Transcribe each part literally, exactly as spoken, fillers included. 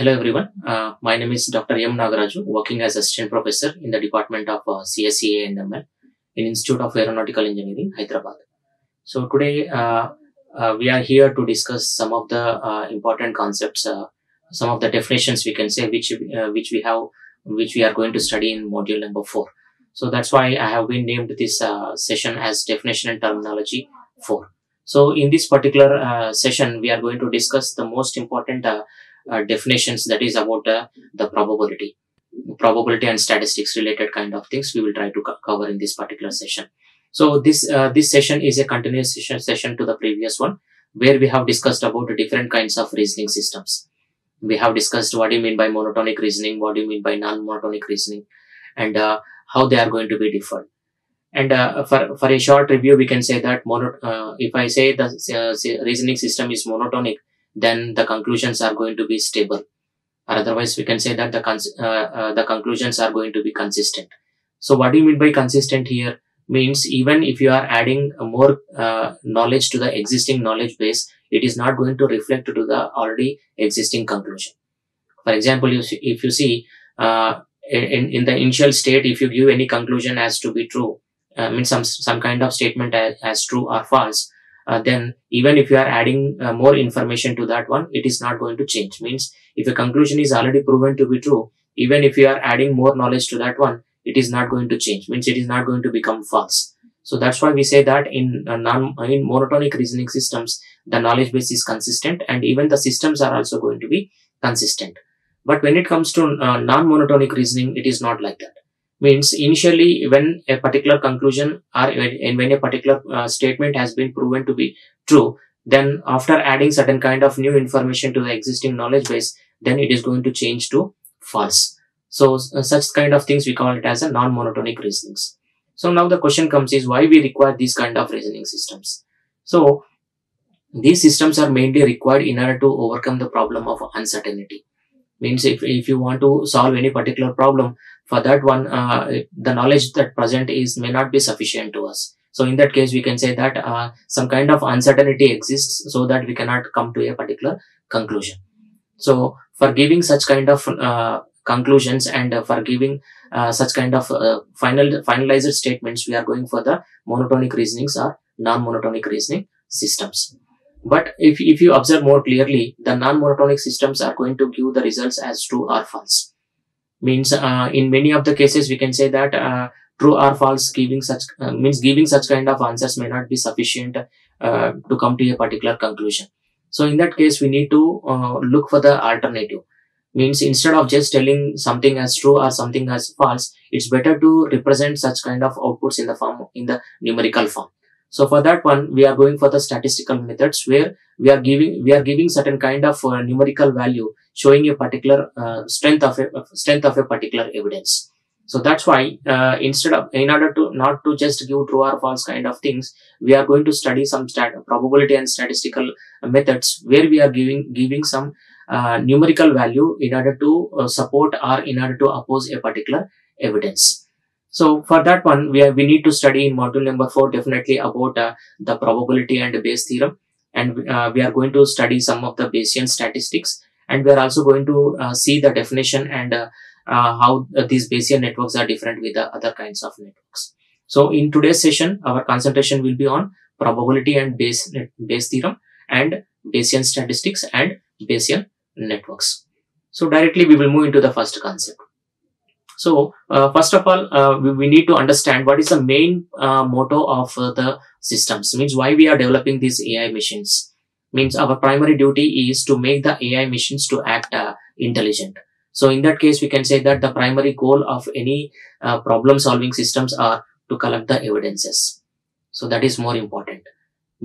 Hello everyone, uh, my name is Doctor M. Nagaraju, working as Assistant Professor in the Department of uh, C S E A and M L in Institute of Aeronautical Engineering, Hyderabad. So today uh, uh, we are here to discuss some of the uh, important concepts, uh, some of the definitions we can say which, uh, which we have, which we are going to study in module number four. So that's why I have been named this uh, session as Definition and Terminology four. So in this particular uh, session, we are going to discuss the most important uh, Uh, definitions, that is about uh, the probability probability and statistics related kind of things we will try to co cover in this particular session. So this uh, this session is a continuous session, session to the previous one, where we have discussed about different kinds of reasoning systems. We have discussed what do you mean by monotonic reasoning, what do you mean by non-monotonic reasoning, and uh, how they are going to be different. And uh, for, for a short review, we can say that mono, uh, if I say the uh, reasoning system is monotonic, then the conclusions are going to be stable, or otherwise we can say that the cons uh, uh, the conclusions are going to be consistent. So what do you mean by consistent here? Means even if you are adding more uh, knowledge to the existing knowledge base, it is not going to reflect to the already existing conclusion. For example, you see, if you see uh, in, in the initial state, if you give any conclusion as to be true, uh, means some, some kind of statement as, as true or false, Uh, then even if you are adding uh, more information to that one, it is not going to change. Means if a conclusion is already proven to be true, even if you are adding more knowledge to that one, it is not going to change. Means it is not going to become false. So that's why we say that in uh, non in monotonic reasoning systems, the knowledge base is consistent and even the systems are also going to be consistent. But when it comes to uh, non-monotonic reasoning, it is not like that. Means initially when a particular conclusion or and when a particular uh, statement has been proven to be true, then after adding certain kind of new information to the existing knowledge base, then it is going to change to false. So uh, such kind of things we call it as a non-monotonic reasonings. So now the question comes is why we require these kind of reasoning systems. So these systems are mainly required in order to overcome the problem of uncertainty. Means if, if you want to solve any particular problem, for that one, uh, the knowledge that present is may not be sufficient to us. So in that case, we can say that uh, some kind of uncertainty exists so that we cannot come to a particular conclusion. So for giving such kind of uh, conclusions and uh, for giving uh, such kind of uh, final finalized statements, we are going for the monotonic reasonings or non-monotonic reasoning systems. But if, if you observe more clearly, the non-monotonic systems are going to give the results as true or false. Means uh, in many of the cases, we can say that uh, true or false giving such uh, means giving such kind of answers may not be sufficient uh, to come to a particular conclusion. So in that case, we need to uh, look for the alternative. Means instead of just telling something as true or something as false, it's better to represent such kind of outputs in the form in the numerical form. So for that one, we are going for the statistical methods where we are giving we are giving certain kind of uh, numerical value showing a particular uh, strength of a strength of a particular evidence. So that's why uh, instead of in order to not to just give true or false kind of things, we are going to study some stat probability and statistical methods where we are giving giving some uh, numerical value in order to uh, support or in order to oppose a particular evidence. So for that one, we, have, we need to study in module number four definitely about uh, the probability and Bayes' theorem, and uh, we are going to study some of the Bayesian statistics, and we are also going to uh, see the definition and uh, uh, how uh, these Bayesian networks are different with the other kinds of networks. So in today's session, our concentration will be on probability and Bayes' Bayes' theorem and Bayesian statistics and Bayesian networks. So directly we will move into the first concept. So uh, first of all, uh, we, we need to understand what is the main uh, motto of uh, the systems. Means why we are developing these A I machines. Means our primary duty is to make the A I machines to act uh, intelligent. So in that case, we can say that the primary goal of any uh, problem solving systems are to collect the evidences. So that is more important.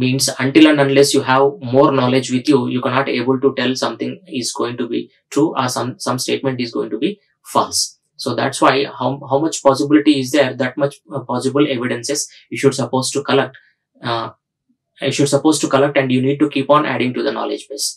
Means until and unless you have more knowledge with you, you cannot able to tell something is going to be true or some, some statement is going to be false. So that's why how, how much possibility is there, that much uh, possible evidences you should supposed to collect, uh, you should supposed to collect and you need to keep on adding to the knowledge base.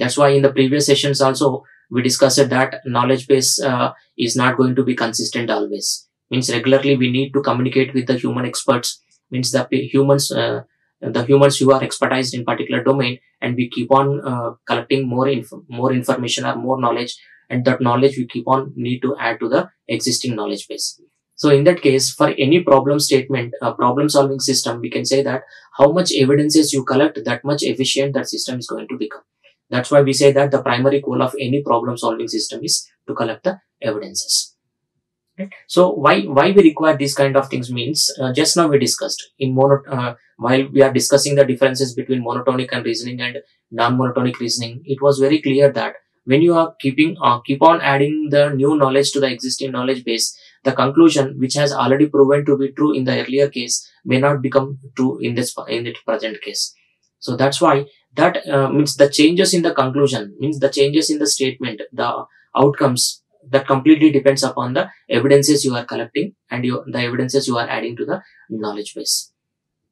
That's why in the previous sessions also we discussed that knowledge base uh, is not going to be consistent always. Means regularly we need to communicate with the human experts. Means the humans uh, the humans who are expertised in particular domain, and we keep on uh, collecting more inf more information or more knowledge, and that knowledge we keep on need to add to the existing knowledge base. So in that case, for any problem statement, uh, problem solving system, we can say that how much evidences you collect, that much efficient that system is going to become. That's why we say that the primary goal of any problem solving system is to collect the evidences. Right? So why, why we require these kind of things means, uh, just now we discussed in mono, uh, while we are discussing the differences between monotonic and reasoning and non-monotonic reasoning, it was very clear that when you are keeping, uh, keep on adding the new knowledge to the existing knowledge base, the conclusion which has already proven to be true in the earlier case may not become true in this, in the present case. So that's why that uh, means the changes in the conclusion, means the changes in the statement, the outcomes, that completely depends upon the evidences you are collecting and you, the evidences you are adding to the knowledge base.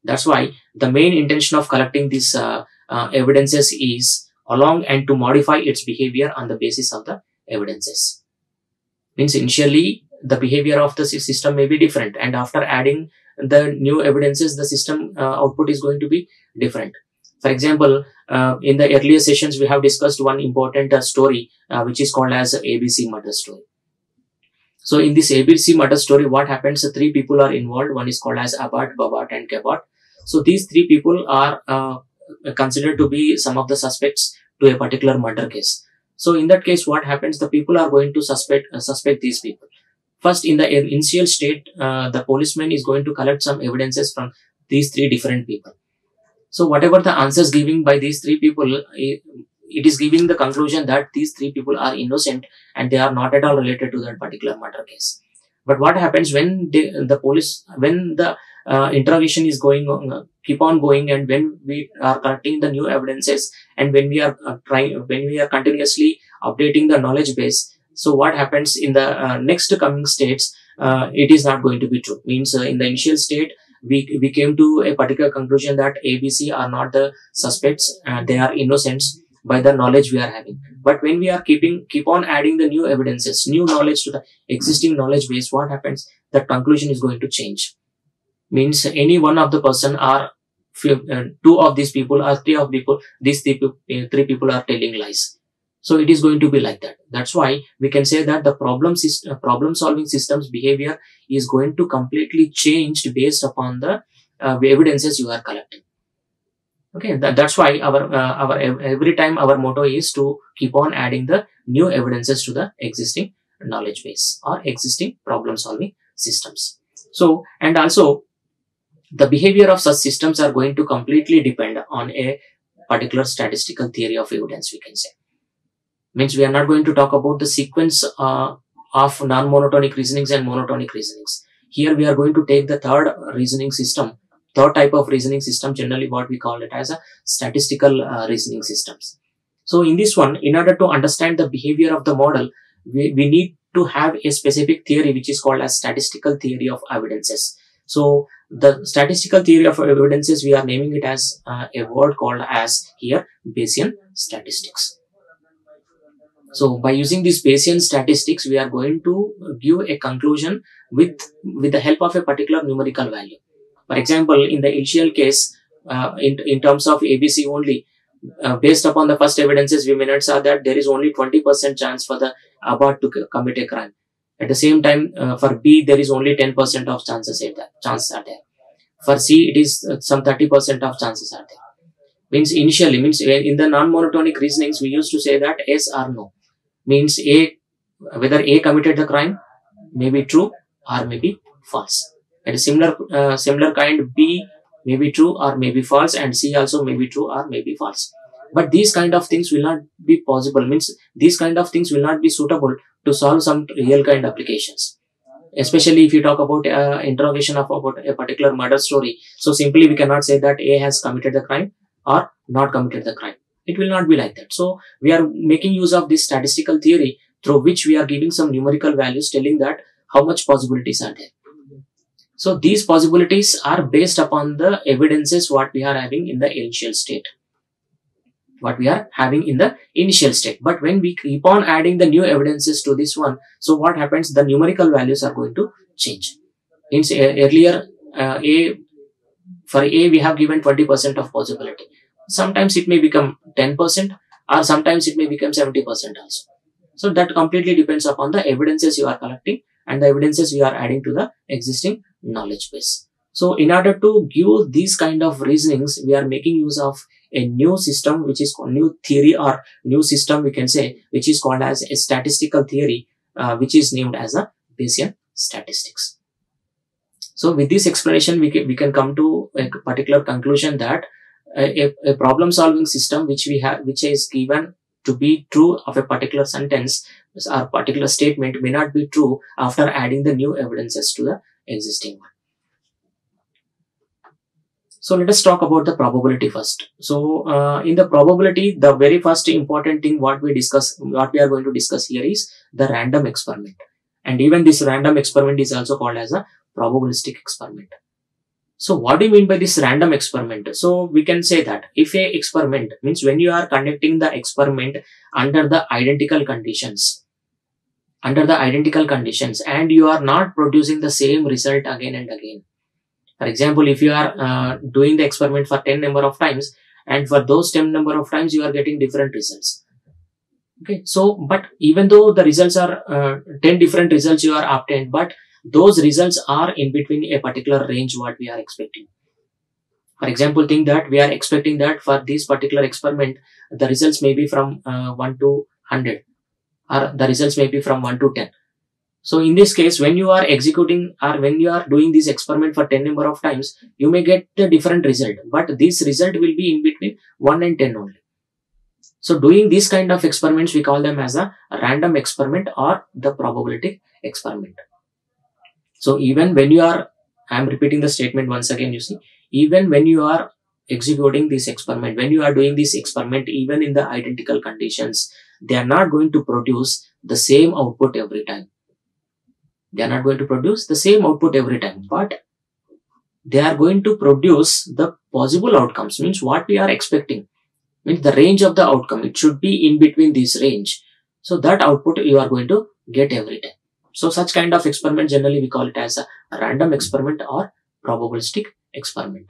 That's why the main intention of collecting these uh, uh, evidences is along and to modify its behavior on the basis of the evidences. Means initially the behavior of the system may be different, and after adding the new evidences, the system uh, output is going to be different. For example, uh, in the earlier sessions, we have discussed one important uh, story, uh, which is called as A B C murder story. So in this A B C murder story, what happens? So three people are involved. One is called as Abbott, Babbott and Cabot. So these three people are uh, considered to be some of the suspects to a particular murder case. So in that case, what happens? The people are going to suspect, uh, suspect these people. First, in the initial state, uh, the policeman is going to collect some evidences from these three different people. So whatever the answers given by these three people, it is giving the conclusion that these three people are innocent and they are not at all related to that particular murder case. But what happens when they, the police, when the uh, interrogation is going on, uh, keep on going, and when we are collecting the new evidences, and when we are uh, trying, when we are continuously updating the knowledge base. So what happens in the uh, next coming states, uh, it is not going to be true. Means uh, in the initial state, we, we came to a particular conclusion that A B C are not the suspects, uh, they are innocents by the knowledge we are having. But when we are keeping, keep on adding the new evidences, new knowledge to the existing knowledge base, what happens? That conclusion is going to change. Means any one of the person are, uh, two of these people or three of people, these three, uh, three people are telling lies. So it is going to be like that. That's why we can say that the problem system, problem solving system's behavior is going to completely change based upon the uh, evidences you are collecting. Okay, that, that's why our uh, our every time our motto is to keep on adding the new evidences to the existing knowledge base or existing problem solving systems. So, and also the behavior of such systems are going to completely depend on a particular statistical theory of evidence, we can say. Means we are not going to talk about the sequence uh, of non-monotonic reasonings and monotonic reasonings. Here we are going to take the third reasoning system, third type of reasoning system, generally what we call it as a statistical uh, reasoning systems. So in this one, in order to understand the behavior of the model, we, we need to have a specific theory which is called as statistical theory of evidences. So the statistical theory of evidences, we are naming it as uh, a word called as here Bayesian statistics. So by using these Bayesian statistics, we are going to give a conclusion with, with the help of a particular numerical value. For example, in the initial case, uh, in, in terms of A B C only, uh, based upon the first evidences, we may not say that there is only twenty percent chance for the Abbott to commit a crime. At the same time, uh, for B, there is only ten percent of chances that chances are there. For C, it is uh, some thirty percent of chances are there. Means initially, means in the non-monotonic reasonings, we used to say that yes or no. Means A, whether A committed the crime may be true or may be false. And a similar, uh, similar kind B may be true or may be false, and C also may be true or may be false. But these kind of things will not be possible. Means these kind of things will not be suitable to solve some real kind applications. Especially if you talk about uh, interrogation of about a particular murder story. So simply we cannot say that A has committed the crime or not committed the crime. It will not be like that. So we are making use of this statistical theory through which we are giving some numerical values telling that how much possibilities are there. So these possibilities are based upon the evidences what we are having in the initial state. What we are having in the initial state. But when we keep on adding the new evidences to this one, so what happens? The numerical values are going to change. Means earlier uh, A for A we have given twenty percent of possibility. Sometimes it may become ten percent or sometimes it may become seventy percent also. So that completely depends upon the evidences you are collecting and the evidences you are adding to the existing knowledge base. So in order to give these kind of reasonings, we are making use of a new system, which is called new theory or new system we can say, which is called as a statistical theory, uh, which is named as a Bayesian statistics. So with this explanation, we can, we can come to a particular conclusion that a, a problem solving system which we have, which is given to be true of a particular sentence or particular statement may not be true after adding the new evidences to the existing one. So let us talk about the probability first. So uh, in the probability, the very first important thing what we discuss, what we are going to discuss here is the random experiment. And even this random experiment is also called as a probabilistic experiment. So what do you mean by this random experiment? So we can say that if a experiment means when you are conducting the experiment under the identical conditions, under the identical conditions and you are not producing the same result again and again. For example, if you are uh, doing the experiment for ten number of times and for those ten number of times you are getting different results. Okay, so but even though the results are uh, ten different results you are obtained, but those results are in between a particular range what we are expecting. For example, think that we are expecting that for this particular experiment, the results may be from uh, one to one hundred or the results may be from one to ten. So in this case, when you are executing or when you are doing this experiment for ten number of times, you may get a different result, but this result will be in between one and ten only. So doing these kind of experiments, we call them as a random experiment or the probability experiment. So even when you are, I am repeating the statement once again, you see, even when you are executing this experiment, when you are doing this experiment, even in the identical conditions, they are not going to produce the same output every time. They are not going to produce the same output every time, but they are going to produce the possible outcomes, means what we are expecting, means the range of the outcome. It should be in between this range. So that output you are going to get every time. So such kind of experiment generally we call it as a random experiment or probabilistic experiment.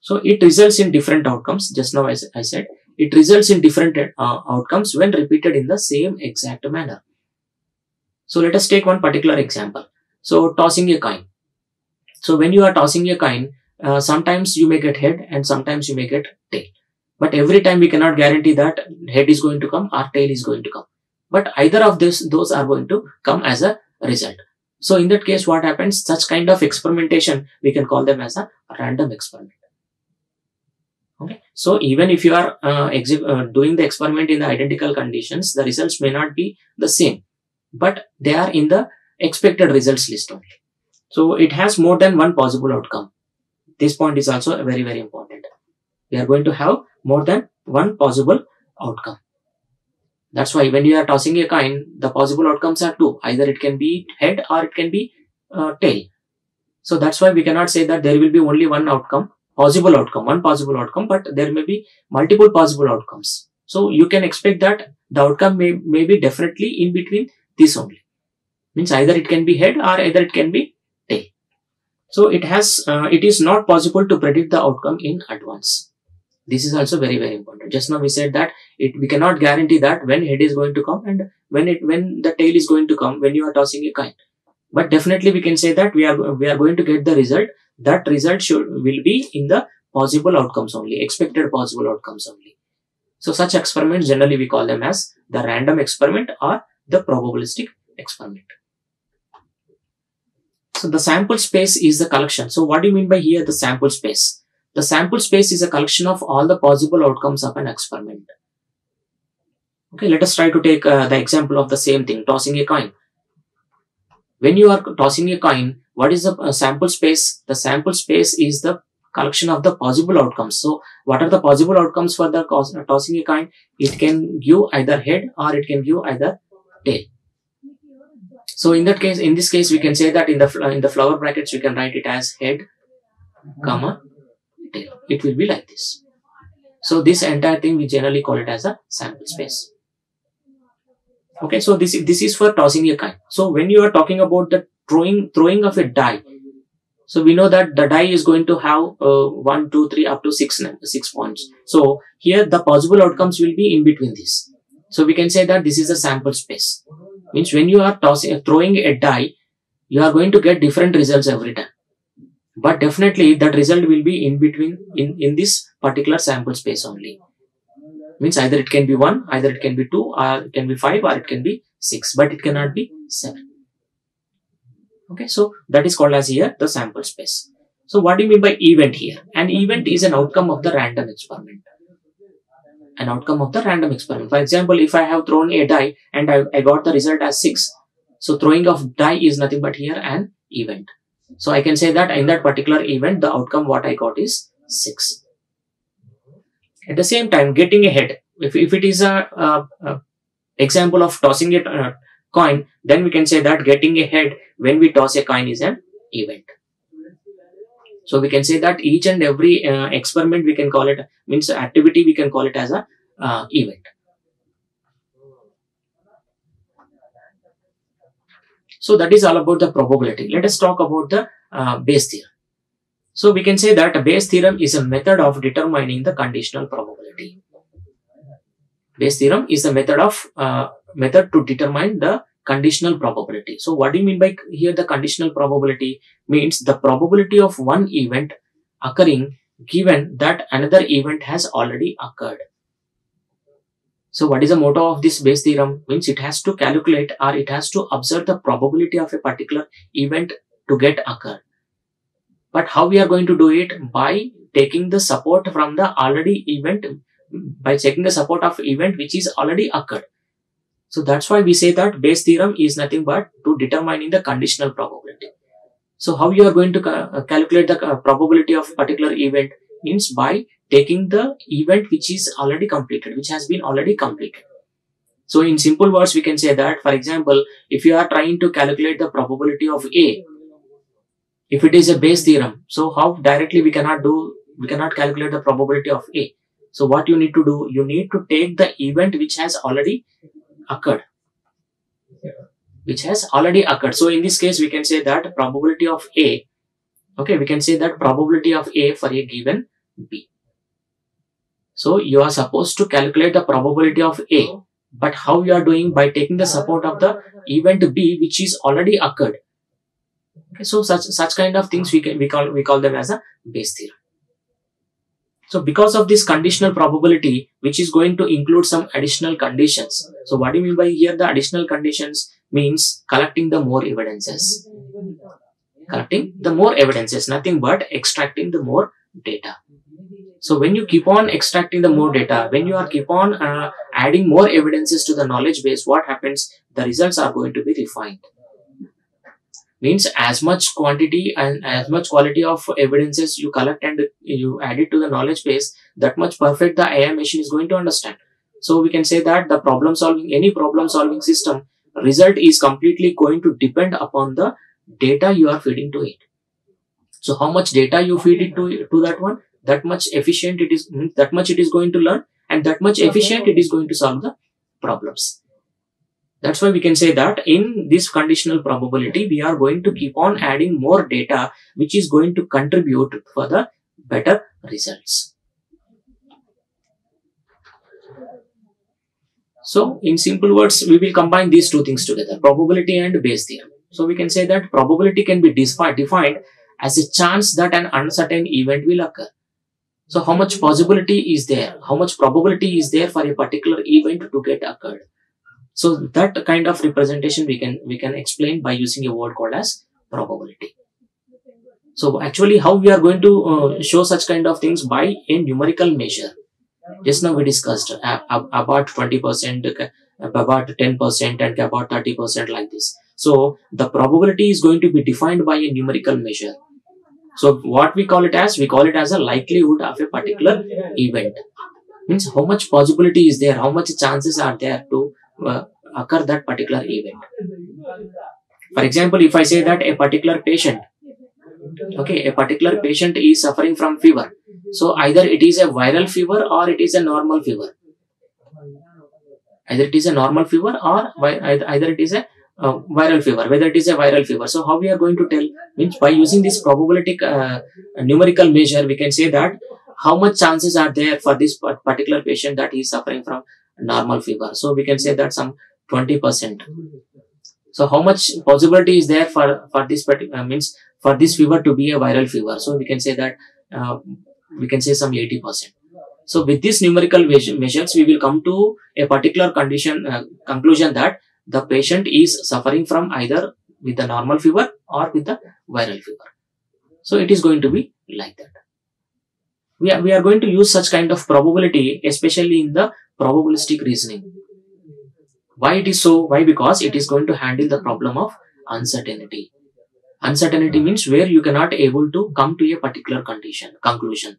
So it results in different outcomes. Just now as I said, it results in different uh, outcomes when repeated in the same exact manner. So let us take one particular example. So tossing a coin. So when you are tossing a coin, uh, sometimes you may get head and sometimes you may get tail. But every time we cannot guarantee that head is going to come or tail is going to come. But either of this, those are going to come as a result. So in that case, what happens? Such kind of experimentation, we can call them as a random experiment. Okay. So even if you are uh, uh, doing the experiment in the identical conditions, the results may not be the same, but they are in the expected results list only. So it has more than one possible outcome. This point is also very, very important. We are going to have more than one possible outcome. That's why when you are tossing a coin, the possible outcomes are two. Either it can be head or it can be uh, tail. So that's why we cannot say that there will be only one outcome, possible outcome, one possible outcome, but there may be multiple possible outcomes. So you can expect that the outcome may, may be definitely in between this only, means either it can be head or either it can be tail. So it has, uh, it is not possible to predict the outcome in advance. This is also very, very important. Just now we said that it, we cannot guarantee that when head is going to come and when it, when the tail is going to come, when you are tossing a coin, but definitely we can say that we are, we are going to get the result. That result should, will be in the possible outcomes only, expected possible outcomes only. So such experiments generally we call them as the random experiment or the probabilistic experiment. So the sample space is the collection. So what do you mean by here the sample space? The sample space is a collection of all the possible outcomes of an experiment. Okay, let us try to take uh, the example of the same thing, tossing a coin. When you are tossing a coin, what is the uh, sample space? The sample space is the collection of the possible outcomes. So what are the possible outcomes for the uh, tossing a coin? It can give either head or it can give either tail. So in that case, in this case, we can say that in the in the flower brackets, we can write it as head, comma, tail. It will be like this. So this entire thing we generally call it as a sample space. Okay, so this this is for tossing a coin. So when you are talking about the throwing throwing of a die, So we know that the die is going to have uh, one, two, three, up to six, six points. So here the possible outcomes will be in between this. So we can say that this is a sample space. Means when you are tossing, throwing a die, you are going to get different results every time. But definitely that result will be in between in, in this particular sample space only. Means either it can be one, either it can be two, or it can be five, or it can be six, but it cannot be seven. Okay, so that is called as here the sample space. So what do you mean by event here? An event is an outcome of the random experiment. An outcome of the random experiment. For example, if I have thrown a die and I, I got the result as six. So throwing of die is nothing but here an event. So I can say that in that particular event, the outcome what I got is six. At the same time, getting ahead. If, if it is a, a, a example of tossing it uh, coin, then we can say that getting ahead when we toss a coin is an event. So we can say that each and every uh, experiment we can call it, means activity we can call it as a uh, event. So that is all about the probability. Let us talk about the uh, Bayes' theorem. So we can say that Bayes' theorem is a method of determining the conditional probability. Bayes' theorem is a method of uh, method to determine the conditional probability. So what do you mean by here the conditional probability? Means the probability of one event occurring given that another event has already occurred. So what is the motto of this Bayes' theorem? Means it has to calculate or it has to observe the probability of a particular event to get occurred. But how we are going to do it? By taking the support from the already event, by checking the support of event which is already occurred. So that's why we say that Bayes' theorem is nothing but to determining the conditional probability. So how you are going to ca calculate the uh, probability of particular event means by taking the event which is already completed, which has been already completed. So in simple words, we can say that, for example, if you are trying to calculate the probability of A, if it is a Bayes' theorem, so how directly we cannot do, we cannot calculate the probability of A. So what you need to do, you need to take the event which has already occurred, which has already occurred. So in this case, we can say that probability of A, okay, we can say that probability of A for a given B. So you are supposed to calculate the probability of A, but how you are doing by taking the support of the event B, which is already occurred. Okay, so such such kind of things we can we call we call them as a Bayes' theorem. So because of this conditional probability, which is going to include some additional conditions. So what do you mean by here the additional conditions? Means collecting the more evidences. Collecting the more evidences, nothing but extracting the more data. So when you keep on extracting the more data, when you are keep on uh, adding more evidences to the knowledge base, what happens? The results are going to be refined. Means as much quantity and as much quality of evidences you collect and you add it to the knowledge base, that much perfect the A I machine is going to understand. So we can say that the problem solving, any problem solving system result is completely going to depend upon the data you are feeding to it. So how much data you feed it to, to that one, that much efficient it is, that much it is going to learn and that much efficient it is going to solve the problems. That's why we can say that in this conditional probability, we are going to keep on adding more data, which is going to contribute for the better results. So in simple words, we will combine these two things together, probability and Bayes' theorem. So we can say that probability can be defined as a chance that an uncertain event will occur. So how much possibility is there? How much probability is there for a particular event to get occurred? So that kind of representation we can we can explain by using a word called as probability. So actually how we are going to uh, show such kind of things by a numerical measure. Just now we discussed uh, about twenty percent, about ten percent and about thirty percent like this. So the probability is going to be defined by a numerical measure. So what we call it as, we call it as a likelihood of a particular event. Means how much possibility is there, how much chances are there to Uh, occur that particular event. For example, if I say that a particular patient, okay, a particular patient is suffering from fever. So either it is a viral fever or it is a normal fever. Either it is a normal fever or either it is a uh, viral fever, whether it is a viral fever. So how we are going to tell? Means by using this probabilistic uh, numerical measure, we can say that how much chances are there for this particular patient that he is suffering from normal fever. So we can say that some twenty percent. So how much possibility is there for, for this particular, means for this fever to be a viral fever? So we can say that uh, we can say some eighty percent. So with these numerical measures, we will come to a particular condition, uh, conclusion that the patient is suffering from either with the normal fever or with the viral fever. So it is going to be like that. We are, we are going to use such kind of probability, especially in the probabilistic reasoning. Why it is so? Why? Because it is going to handle the problem of uncertainty. Uncertainty means where you cannot able to come to a particular condition, conclusion.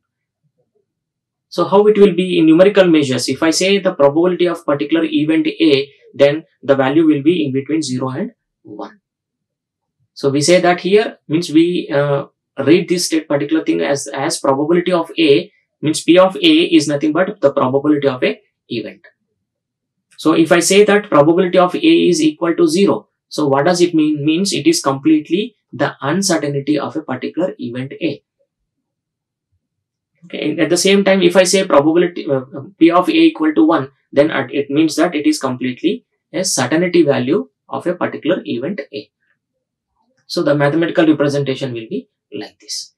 So how it will be in numerical measures? If I say the probability of particular event A, then the value will be in between zero and one. So we say that here means we uh, read this particular thing as, as probability of A, means P of A is nothing but the probability of a event. So if I say that probability of A is equal to zero, so what does it mean? Means it is completely the uncertainty of a particular event A. Okay. And at the same time, if I say probability uh, P of A equal to one, then it means that it is completely a certainty value of a particular event A. So the mathematical representation will be like this.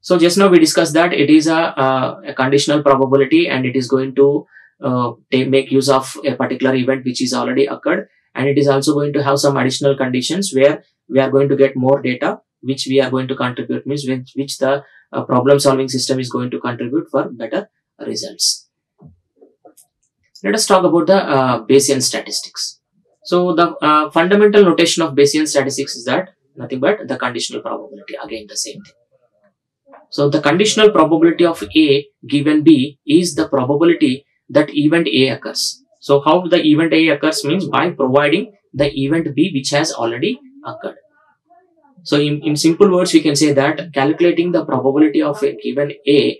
So just now we discussed that it is a, uh, a conditional probability, and it is going to uh, take, make use of a particular event which is already occurred, and it is also going to have some additional conditions where we are going to get more data which we are going to contribute, means which, which the uh, problem solving system is going to contribute for better results. Let us talk about the uh, Bayesian statistics. So the uh, fundamental notation of Bayesian statistics is that nothing but the conditional probability, again the same thing. So the conditional probability of A given B is the probability that event A occurs. So how the event A occurs means by providing the event B which has already occurred. So in, in simple words, we can say that calculating the probability of a given A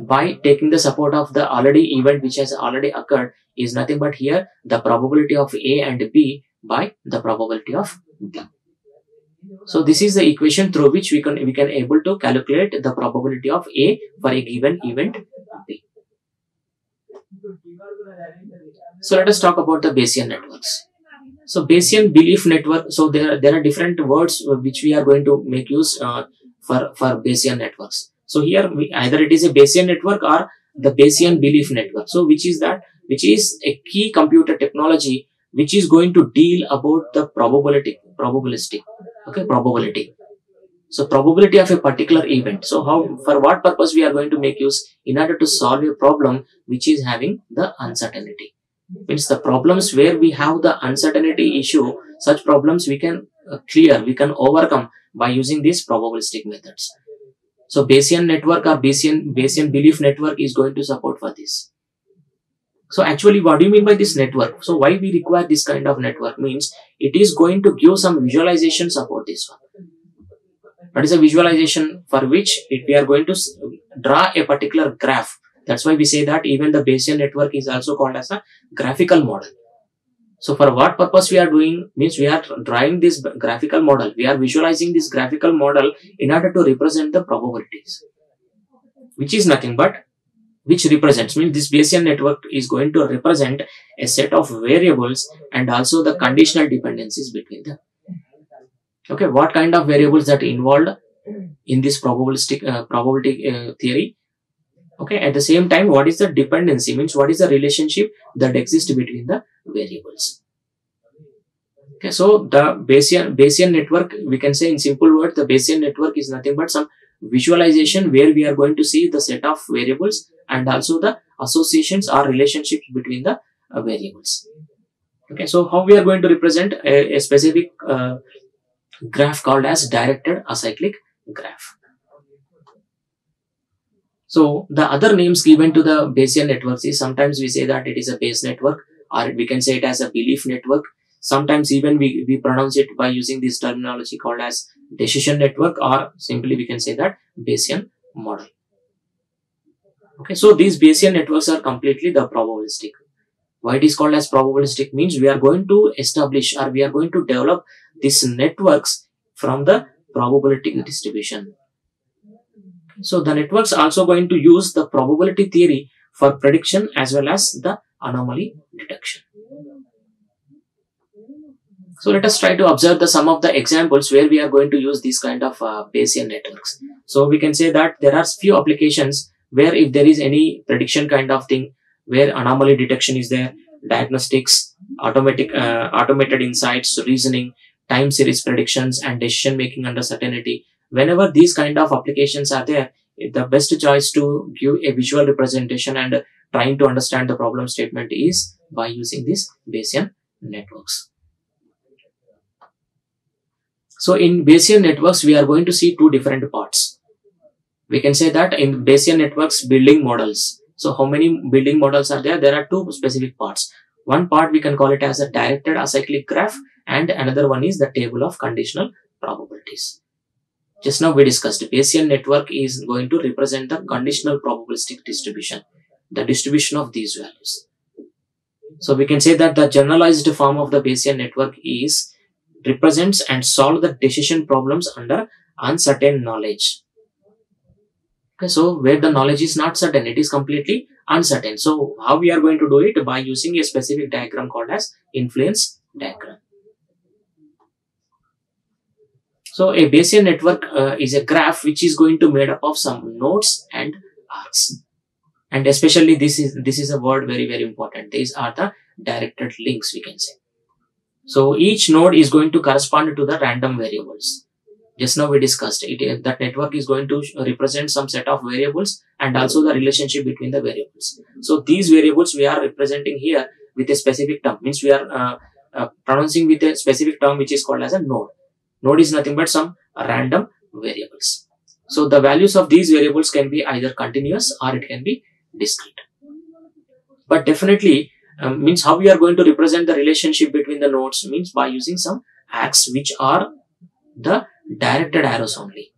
by taking the support of the already event which has already occurred is nothing but here the probability of A and B by the probability of B. So this is the equation through which we can we can able to calculate the probability of A for a given event B. So let us talk about the Bayesian networks. So Bayesian belief network. So there there are different words which we are going to make use uh, for for Bayesian networks. So here we, either it is a Bayesian network or the Bayesian belief network. So which is that? Which is a key computer technology which is going to deal about the probability probabilistic. Okay, probability. So probability of a particular event. So how, for what purpose we are going to make use? In order to solve a problem which is having the uncertainty. Means the problems where we have the uncertainty issue, such problems we can uh, clear, we can overcome by using these probabilistic methods. So Bayesian network or Bayesian, Bayesian belief network is going to support for this. So actually, what do you mean by this network? So why we require this kind of network means it is going to give some visualizations about this one. That is a visualization for which it, we are going to draw a particular graph. That's why we say that even the Bayesian network is also called as a graphical model. So for what purpose we are doing means we are drawing this graphical model. We are visualizing this graphical model in order to represent the probabilities, which is nothing but which represents, means this Bayesian network is going to represent a set of variables and also the conditional dependencies between them. Okay, what kind of variables that involved in this probabilistic uh, probability uh, theory? Okay, at the same time, what is the dependency, means what is the relationship that exists between the variables? Okay, so the Bayesian, Bayesian network, we can say in simple words, the Bayesian network is nothing but some visualization where we are going to see the set of variables and also the associations or relationships between the uh, variables. Okay, so how we are going to represent a, a specific uh, graph called as directed acyclic graph. So the other names given to the Bayesian networks is sometimes we say that it is a Bayes network, or we can say it as a belief network. Sometimes even we, we pronounce it by using this terminology called as decision network, or simply we can say that Bayesian model. Okay, so these Bayesian networks are completely the probabilistic. Why it is called as probabilistic means we are going to establish or we are going to develop these networks from the probability distribution. So the networks also going to use the probability theory for prediction as well as the anomaly detection. So let us try to observe the some of the examples where we are going to use these kind of uh, Bayesian networks. So we can say that there are few applications where if there is any prediction kind of thing, where anomaly detection is there, diagnostics, automatic, uh, automated insights, reasoning, time series predictions and decision making under certainty. Whenever these kind of applications are there, the best choice to give a visual representation and trying to understand the problem statement is by using these Bayesian networks. So in Bayesian networks, we are going to see two different parts. We can say that in Bayesian networks, building models. So how many building models are there? There are two specific parts. One part we can call it as a directed acyclic graph and another one is the table of conditional probabilities. Just now we discussed Bayesian network is going to represent the conditional probabilistic distribution, the distribution of these values. So we can say that the generalized form of the Bayesian network is represents and solve the decision problems under uncertain knowledge. Okay, so where the knowledge is not certain, it is completely uncertain. So how we are going to do it? By using a specific diagram called as influence diagram. So a Bayesian network uh, is a graph which is going to made up of some nodes and arcs. And especially this is, this is a word very, very important. These are the directed links, we can say. So each node is going to correspond to the random variables. Just now we discussed it, that network is going to represent some set of variables and also the relationship between the variables. So these variables we are representing here with a specific term, means we are uh, uh, pronouncing with a specific term which is called as a node. Node is nothing but some random variables. So the values of these variables can be either continuous or it can be discrete. But definitely um, means how we are going to represent the relationship between the nodes means by using some arcs which are the directed arrows only,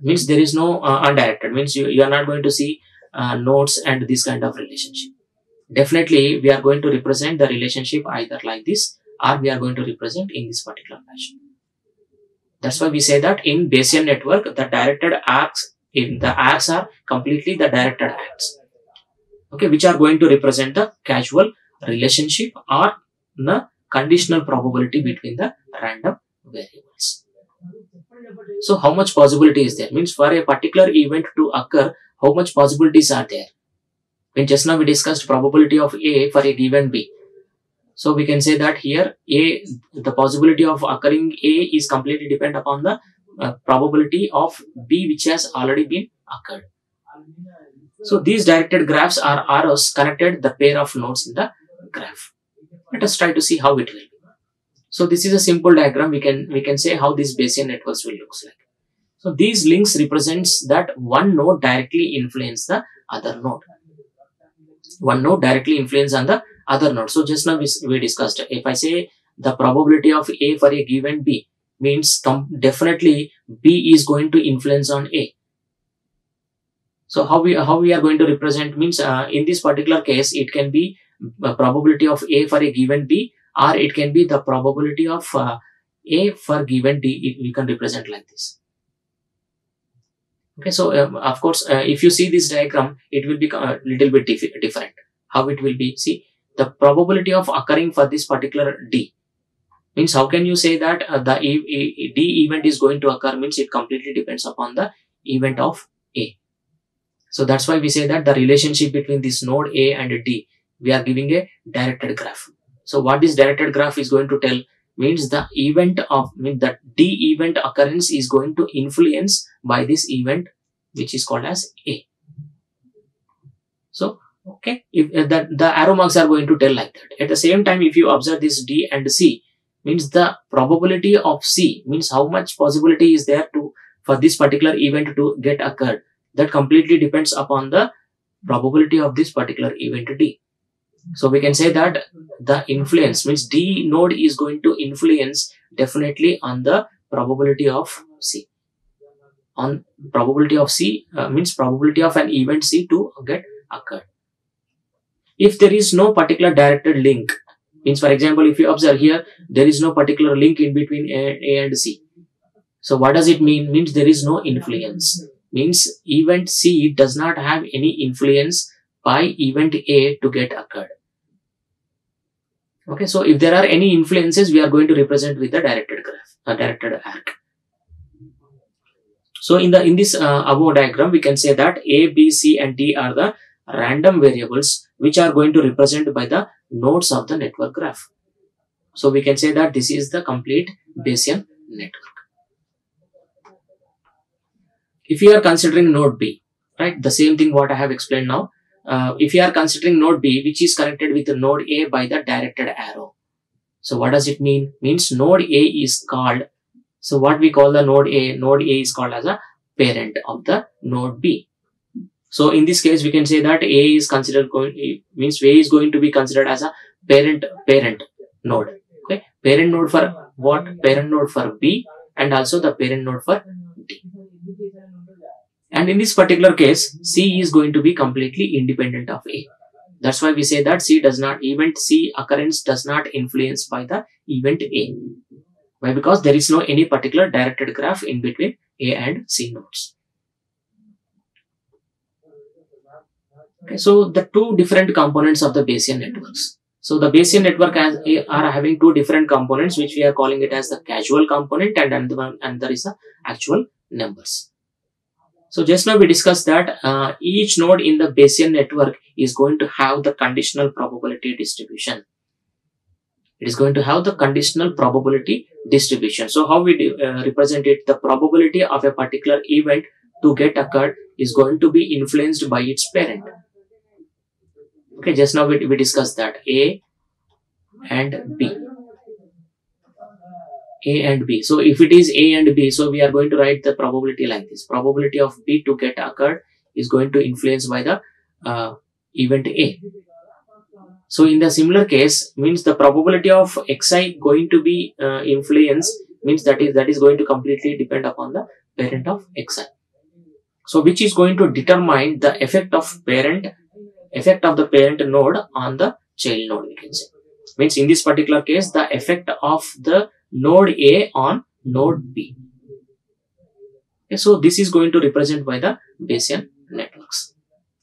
means there is no uh, undirected, means you, you are not going to see uh, nodes and this kind of relationship. Definitely we are going to represent the relationship either like this or we are going to represent in this particular fashion. That's why we say that in Bayesian network the directed arcs, in the arcs are completely the directed arcs, okay, which are going to represent the causal relationship or the conditional probability between the random variables. So how much possibility is there? Means for a particular event to occur, how much possibilities are there? When just now we discussed probability of A for a given B. So we can say that here A, the possibility of occurring A is completely dependent upon the uh, probability of B which has already been occurred. So these directed graphs are arrows connected the pair of nodes in the graph. Let us try to see how it will be. So this is a simple diagram. We can we can say how these Bayesian networks will look like. So these links represents that one node directly influence the other node. One node directly influence on the other node. So just now we, we discussed. If I say the probability of A for a given B means definitely B is going to influence on A. So how we how we are going to represent means uh, in this particular case it can be a probability of A for a given B. Or it can be the probability of uh, A for given D, we can represent like this. Okay, so um, of course, uh, if you see this diagram, it will be a little bit diff different. How it will be? See, the probability of occurring for this particular D means how can you say that uh, the e e D event is going to occur means it completely depends upon the event of A. So that's why we say that the relationship between this node A and D, we are giving a directed graph. So what this directed graph is going to tell means the event of means that D event occurrence is going to influence by this event which is called as A. So okay, if uh, that the arrow marks are going to tell like that. At the same time, if you observe this D and C means the probability of C means how much possibility is there to for this particular event to get occurred, that completely depends upon the probability of this particular event D. So we can say that the influence means D node is going to influence definitely on the probability of C. On probability of C uh, means probability of an event C to get occurred. if there is no particular directed link, means for example, if you observe here, there is no particular link in between A, A and C. So what does it mean? Means there is no influence. Means event C does not have any influence by event A to get occurred. Okay, so if there are any influences, we are going to represent with the directed graph, a directed arc. So in the in this uh, above diagram, we can say that A, B, C, and D are the random variables which are going to represent by the nodes of the network graph. So we can say that this is the complete Bayesian network. If you are considering node B, right, the same thing what I have explained now. Uh, if you are considering node B, which is connected with the node A by the directed arrow. So what does it mean? Means node A is called, so what we call the node A, node A is called as a parent of the node B. So in this case, we can say that A is considered going, means A is going to be considered as a parent, parent node. Okay. Parent node for what? Parent node for B and also the parent node for D. And in this particular case, C is going to be completely independent of A. That's why we say that C does not, event C occurrence does not influence by the event A. Why? Because there is no any particular directed graph in between A and C nodes. Okay, so the two different components of the Bayesian networks. So the Bayesian network has, are having two different components, which we are calling it as the causal component and another one, and there is the actual numbers. So just now we discussed that uh, each node in the Bayesian network is going to have the conditional probability distribution. It is going to have the conditional probability distribution. So how we do, uh, represent it, the probability of a particular event to get occurred is going to be influenced by its parent. Okay, just now we, we discussed that A and B. A and B. So if it is A and B, so we are going to write the probability like this. Probability of B to get occurred is going to influence by the uh, event A. So in the similar case, means the probability of Xi going to be uh, influenced, means that is that is going to completely depend upon the parent of Xi. So which is going to determine the effect of parent, effect of the parent node on the child node, we can say. Means in this particular case, the effect of the node A on node B. Okay, so this is going to represent by the Bayesian networks.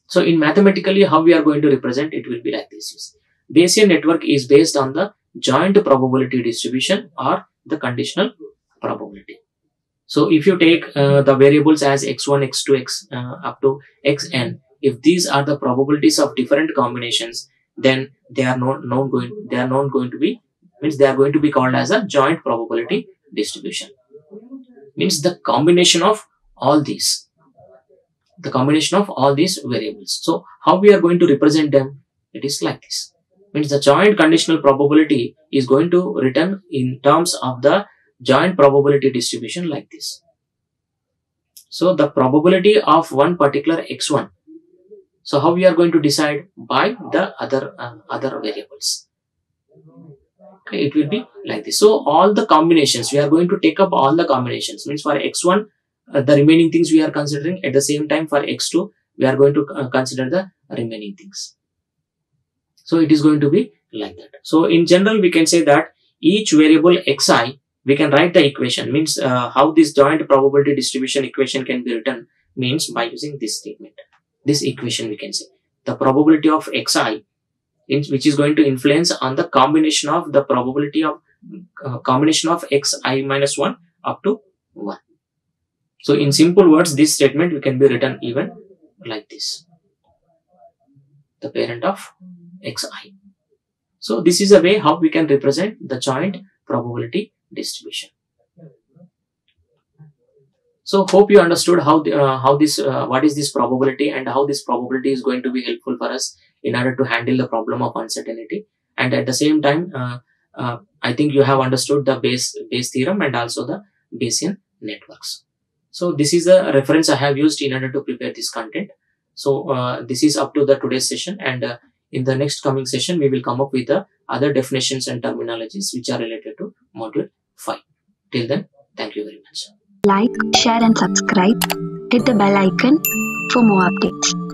So in mathematically, how we are going to represent it will be like this. Bayesian network is based on the joint probability distribution or the conditional probability. So if you take uh, the variables as x one, x two, x uh, up to xn, if these are the probabilities of different combinations, then they are not known going they are not going to be means they are going to be called as a joint probability distribution. Means the combination of all these, the combination of all these variables. So how we are going to represent them? It is like this. Means the joint conditional probability is going to return in terms of the joint probability distribution like this. So the probability of one particular x one. So how we are going to decide? By the other uh, other variables. Okay, it will be like this. So all the combinations, we are going to take up all the combinations. Means for x one, uh, the remaining things we are considering. At the same time, for x two, we are going to uh, consider the remaining things. So it is going to be like that. So in general, we can say that each variable xi, we can write the equation. Means uh, how this joint probability distribution equation can be written, means by using this statement, this equation we can say. The probability of xi, in, which is going to influence on the combination of the probability of uh, combination of xi minus one up to one. So in simple words, this statement we can be written even like this. The parent of xi. So this is a way how we can represent the joint probability distribution. So hope you understood how the, uh, how this uh, what is this probability and how this probability is going to be helpful for us in order to handle the problem of uncertainty. And at the same time, uh, uh, I think you have understood the Bayes, Bayes' theorem and also the Bayesian networks. So this is the reference I have used in order to prepare this content. So uh, this is up to the today's session, and uh, in the next coming session, we will come up with the other definitions and terminologies which are related to module five. Till then, thank you very much. Like, share and subscribe. Hit the bell icon for more updates.